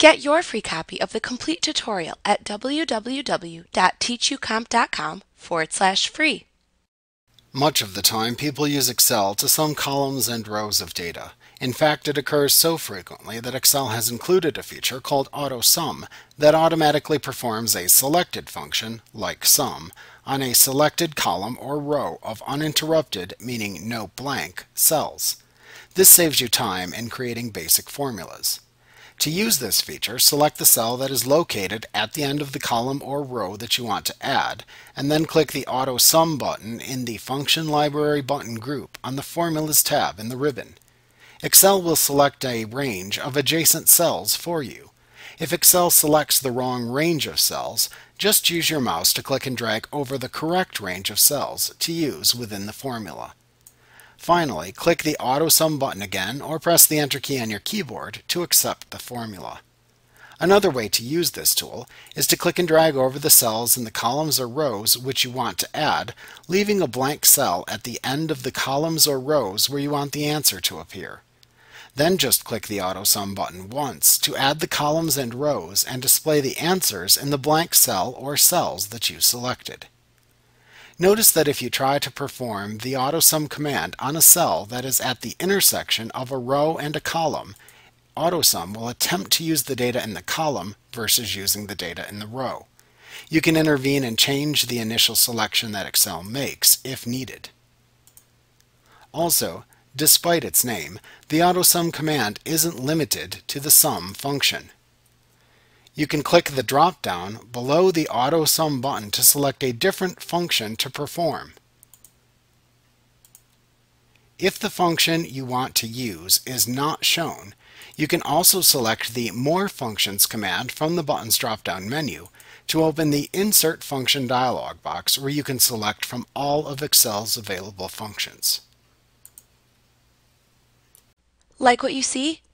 Get your free copy of the complete tutorial at www.teachucomp.com/free. Much of the time, people use Excel to sum columns and rows of data. In fact, it occurs so frequently that Excel has included a feature called AutoSum that automatically performs a selected function, like sum, on a selected column or row of uninterrupted, meaning no blank, cells. This saves you time in creating basic formulas. To use this feature, select the cell that is located at the end of the column or row that you want to add, and then click the Auto Sum button in the Function Library button group on the Formulas tab in the ribbon. Excel will select a range of adjacent cells for you. If Excel selects the wrong range of cells, just use your mouse to click and drag over the correct range of cells to use within the formula. Finally, click the AutoSum button again or press the Enter key on your keyboard to accept the formula. Another way to use this tool is to click and drag over the cells in the columns or rows which you want to add, leaving a blank cell at the end of the columns or rows where you want the answer to appear. Then just click the AutoSum button once to add the columns and rows and display the answers in the blank cell or cells that you selected. Notice that if you try to perform the AutoSum command on a cell that is at the intersection of a row and a column, AutoSum will attempt to use the data in the column versus using the data in the row. You can intervene and change the initial selection that Excel makes if needed. Also, despite its name, the AutoSum command isn't limited to the sum function. You can click the drop-down below the AutoSum button to select a different function to perform. If the function you want to use is not shown, you can also select the More Functions command from the button's drop-down menu to open the Insert Function dialog box where you can select from all of Excel's available functions. Like what you see?